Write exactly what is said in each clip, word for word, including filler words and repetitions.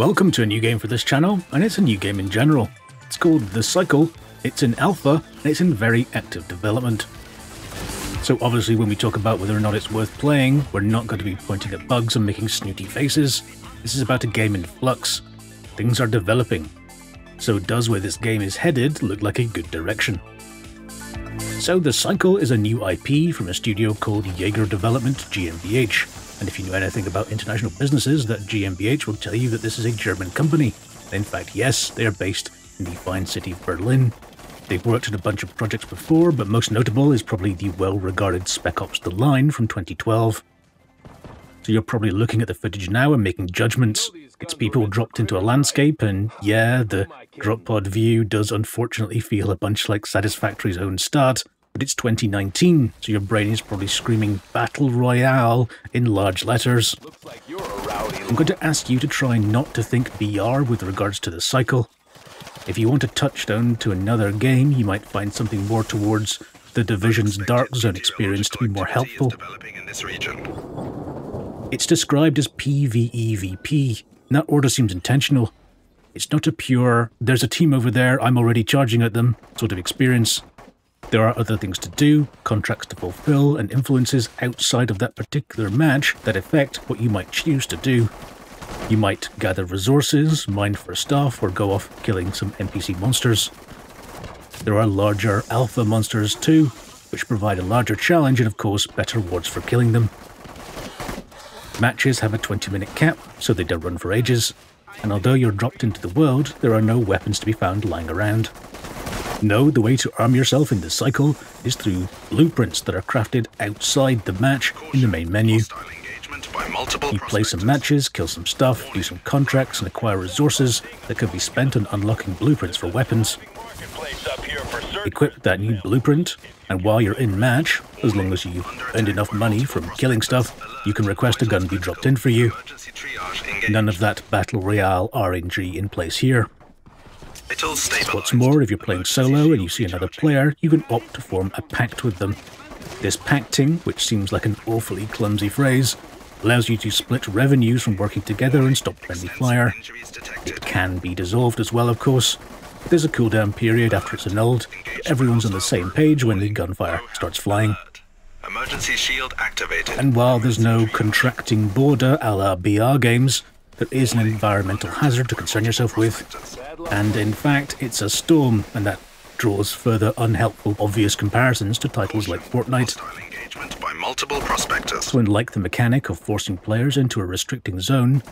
Welcome to a new game for this channel, and it's a new game in general. It's called The Cycle, it's in alpha, and it's in very active development. So obviously when we talk about whether or not it's worth playing, we're not going to be pointing at bugs and making snooty faces. This is about a game in flux. Things are developing. So does where this game is headed look like a good direction? So The Cycle is a new I P from a studio called Yager Development GmbH. And if you know anything about international businesses, that GmbH will tell you that this is a German company. In fact, yes, they are based in the fine city of Berlin. They've worked on a bunch of projects before, but most notable is probably the well-regarded Spec Ops: The Line from twenty twelve. So you're probably looking at the footage now and making judgments. It's people dropped into a landscape, and yeah, the drop pod view does unfortunately feel a bunch like Satisfactory's own start. But it's twenty nineteen, so your brain is probably screaming Battle Royale in large letters. Like I'm going to ask you to try not to think B R with regards to The Cycle. If you want a touchstone to another game, you might find something more towards The Division's Dark Zone experience to be more helpful. In this it's described as P V E V P, and that order seems intentional. It's not a pure, there's a team over there, I'm already charging at them sort of experience. There are other things to do, contracts to fulfill, and influences outside of that particular match that affect what you might choose to do. You might gather resources, mine for stuff, or go off killing some N P C monsters. There are larger alpha monsters too, which provide a larger challenge and of course better rewards for killing them. Matches have a twenty minute cap, so they don't run for ages, and although you're dropped into the world, there are no weapons to be found lying around. No, the way to arm yourself in The Cycle is through blueprints that are crafted outside the match in the main menu. You play some matches, kill some stuff, do some contracts and acquire resources that could be spent on unlocking blueprints for weapons. Equip that new blueprint, and while you're in match, as long as you earned enough money from killing stuff, you can request a gun be dropped in for you. None of that Battle Royale R N G in place here. What's more, if you're playing solo and you see another player, you can opt to form a pact with them. This pacting, which seems like an awfully clumsy phrase, allows you to split revenues from working together and stop friendly fire. It can be dissolved as well, of course. There's a cooldown period after it's annulled. Everyone's on the same page when the gunfire starts flying. Emergency shield activated. And while there's no contracting border a la B R games, there is an environmental hazard to concern yourself with, and in fact it's a storm, and that draws further unhelpful obvious comparisons to titles like Fortnite. So unlike the mechanic of forcing players into a restricting zone,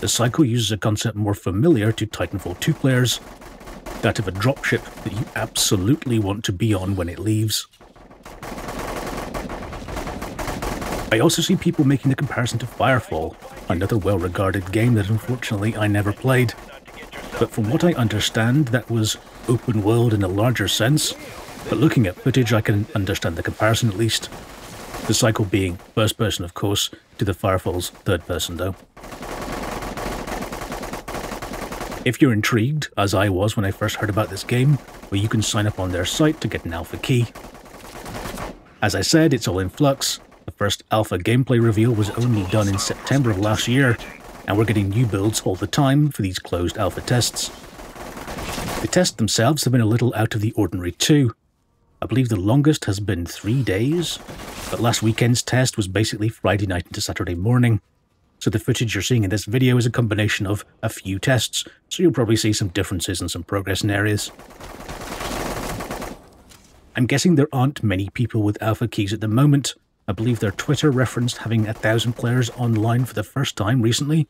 The Cycle uses a concept more familiar to Titanfall two players, that of a dropship that you absolutely want to be on when it leaves. I also see people making the comparison to Firefall, another well-regarded game that unfortunately I never played. But from what I understand, that was open world in a larger sense, but looking at footage I can understand the comparison at least. The Cycle being first person of course, to the Firefall's third person though. If you're intrigued, as I was when I first heard about this game, well, you can sign up on their site to get an alpha key. As I said, it's all in flux. The first alpha gameplay reveal was only done in September of last year, and we're getting new builds all the time for these closed alpha tests. The tests themselves have been a little out of the ordinary too. I believe the longest has been three days, but last weekend's test was basically Friday night into Saturday morning. So the footage you're seeing in this video is a combination of a few tests, so you'll probably see some differences and some progress in areas. I'm guessing there aren't many people with alpha keys at the moment. I believe their Twitter referenced having a thousand players online for the first time recently.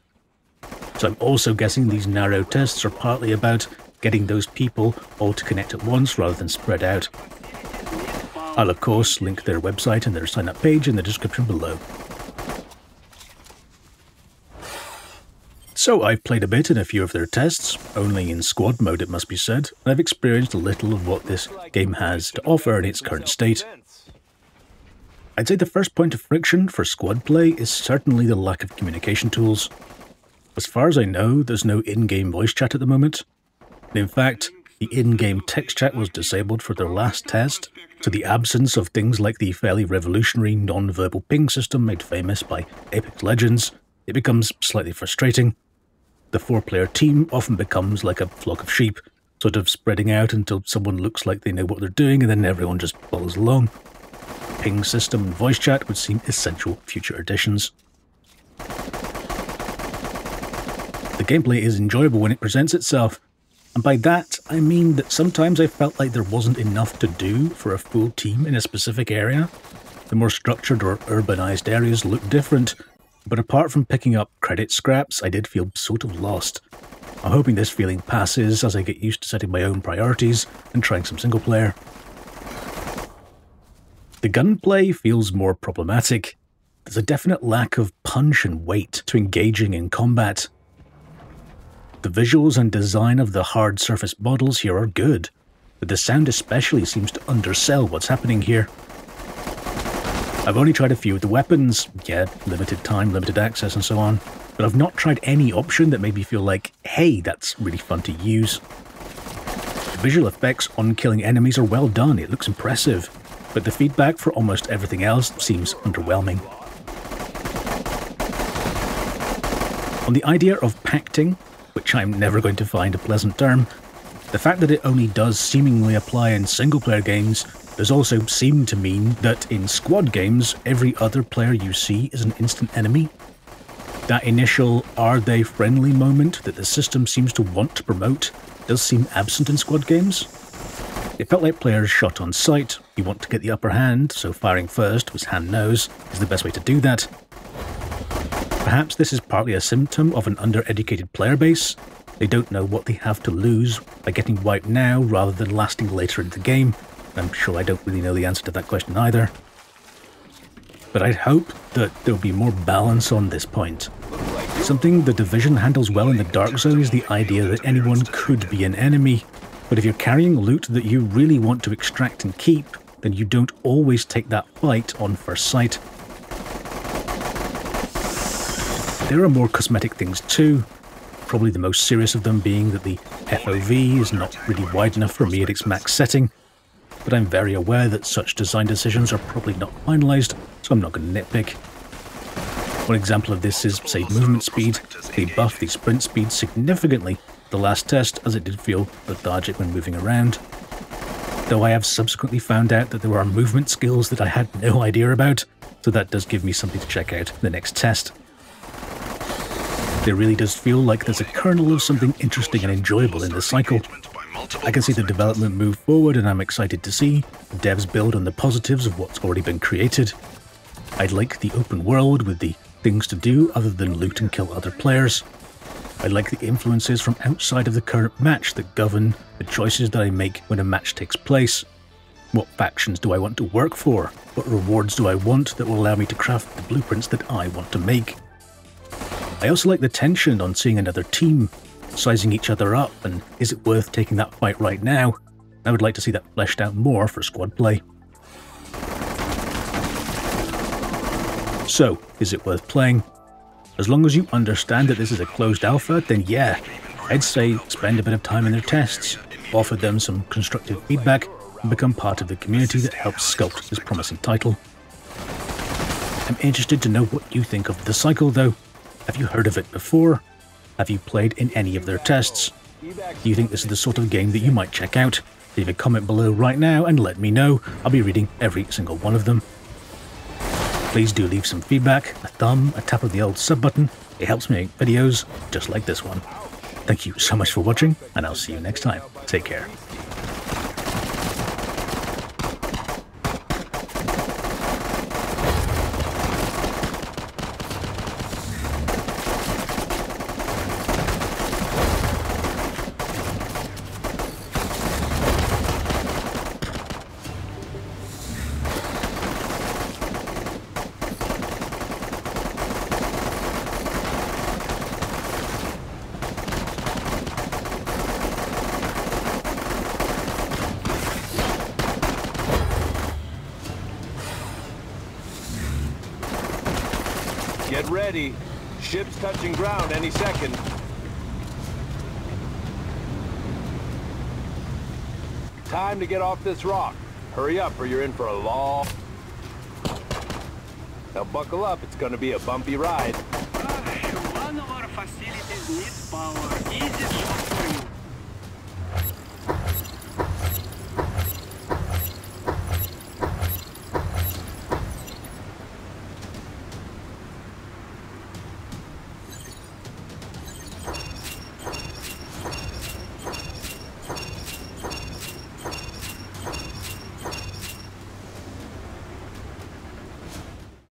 So I'm also guessing these narrow tests are partly about getting those people all to connect at once rather than spread out. I'll of course link their website and their sign up page in the description below. So I've played a bit in a few of their tests, only in squad mode it must be said, and I've experienced a little of what this game has to offer in its current state. I'd say the first point of friction for squad play is certainly the lack of communication tools. As far as I know, there's no in-game voice chat at the moment. In fact, the in-game text chat was disabled for their last test, so the absence of things like the fairly revolutionary non-verbal ping system made famous by Apex Legends, it becomes slightly frustrating. the four-player team often becomes like a flock of sheep, sort of spreading out until someone looks like they know what they're doing, and then everyone just follows along. Ping system and voice chat would seem essential future additions. The gameplay is enjoyable when it presents itself, and by that I mean that sometimes I felt like there wasn't enough to do for a full team in a specific area. The more structured or urbanized areas look different, but apart from picking up credit scraps, I did feel sort of lost. I'm hoping this feeling passes as I get used to setting my own priorities and trying some single player. The gunplay feels more problematic. There's a definite lack of punch and weight to engaging in combat. The visuals and design of the hard surface models here are good, but the sound especially seems to undersell what's happening here. I've only tried a few of the weapons, yeah, limited time, limited access and so on, but I've not tried any option that made me feel like, hey, that's really fun to use. The visual effects on killing enemies are well done, it looks impressive, but the feedback for almost everything else seems underwhelming. On the idea of pacting, which I'm never going to find a pleasant term, the fact that it only does seemingly apply in single-player games does also seem to mean that in squad games, every other player you see is an instant enemy. That initial are they friendly moment that the system seems to want to promote does seem absent in squad games. It felt like players shot on sight, you want to get the upper hand, so firing first was hand-nose is the best way to do that. Perhaps this is partly a symptom of an under-educated player base. They don't know what they have to lose by getting wiped now rather than lasting later in the game. I'm sure I don't really know the answer to that question either. But I'd hope that there'll be more balance on this point. Something The Division handles well in the Dark Zone is the idea that anyone could be an enemy. But if you're carrying loot that you really want to extract and keep, then you don't always take that fight on first sight. There are more cosmetic things too, probably the most serious of them being that the F O V is not really wide enough for me at its max setting, but I'm very aware that such design decisions are probably not finalised, so I'm not going to nitpick. One example of this is, say, movement speed. They buffed the sprint speed significantly at the last test as it did feel lethargic when moving around, though I have subsequently found out that there are movement skills that I had no idea about, so that does give me something to check out in the next test. It really does feel like there's a kernel of something interesting and enjoyable in this cycle. I can see the development move forward and I'm excited to see the devs build on the positives of what's already been created. I'd like the open world with the things to do other than loot and kill other players. I'd like the influences from outside of the current match that govern the choices that I make when a match takes place. What factions do I want to work for? What rewards do I want that will allow me to craft the blueprints that I want to make? I also like the tension on seeing another team, sizing each other up, and is it worth taking that fight right now? I would like to see that fleshed out more for squad play. So, is it worth playing? As long as you understand that this is a closed alpha, then yeah, I'd say spend a bit of time in their tests, offer them some constructive feedback, and become part of the community that helps sculpt this promising title. I'm interested to know what you think of The Cycle though. Have you heard of it before? Have you played in any of their tests? Do you think this is the sort of game that you might check out? Leave a comment below right now and let me know. I'll be reading every single one of them. Please do leave some feedback, a thumb, a tap of the old sub button. It helps me make videos just like this one. Thank you so much for watching, and I'll see you next time. Take care. Get ready. Ship's touching ground any second. Time to get off this rock. Hurry up or you're in for a long... Now buckle up, it's gonna be a bumpy ride. facilities need power. Easy shot.